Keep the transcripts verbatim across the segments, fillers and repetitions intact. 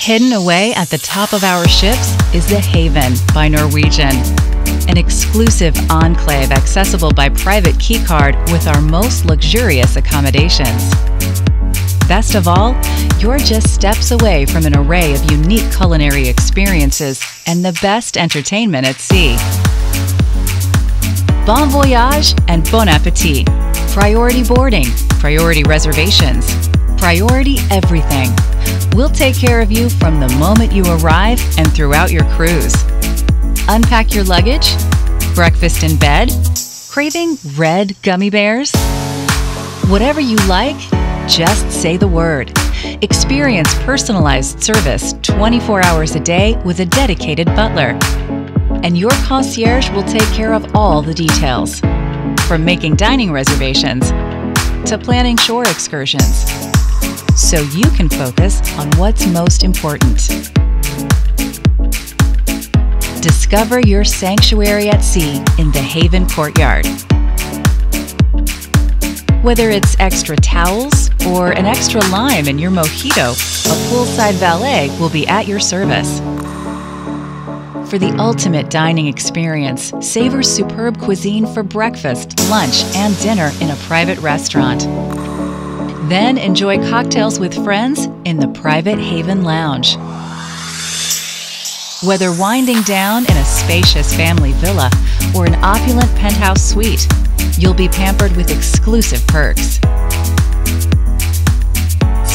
Hidden away at the top of our ships is The Haven by Norwegian, an exclusive enclave accessible by private keycard with our most luxurious accommodations. Best of all, you're just steps away from an array of unique culinary experiences and the best entertainment at sea. Bon voyage and bon appetit. Priority boarding, priority reservations, priority everything. We'll take care of you from the moment you arrive and throughout your cruise. Unpack your luggage? Breakfast in bed? Craving red gummy bears? Whatever you like, just say the word. Experience personalized service twenty-four hours a day with a dedicated butler. And your concierge will take care of all the details, from making dining reservations to planning shore excursions, so you can focus on what's most important. Discover your sanctuary at sea in the Haven Courtyard. Whether it's extra towels or an extra lime in your mojito, a poolside valet will be at your service. For the ultimate dining experience, savor superb cuisine for breakfast, lunch, and dinner in a private restaurant. Then enjoy cocktails with friends in the private Haven Lounge. Whether winding down in a spacious family villa or an opulent penthouse suite, you'll be pampered with exclusive perks.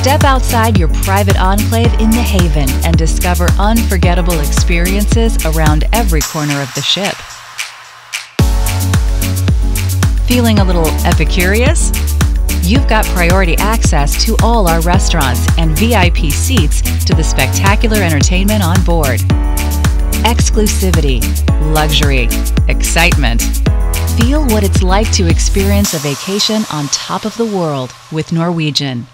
Step outside your private enclave in the Haven and discover unforgettable experiences around every corner of the ship. Feeling a little epicurious? You've got priority access to all our restaurants and V I P seats to the spectacular entertainment on board. Exclusivity, luxury, excitement. Feel what it's like to experience a vacation on top of the world with Norwegian.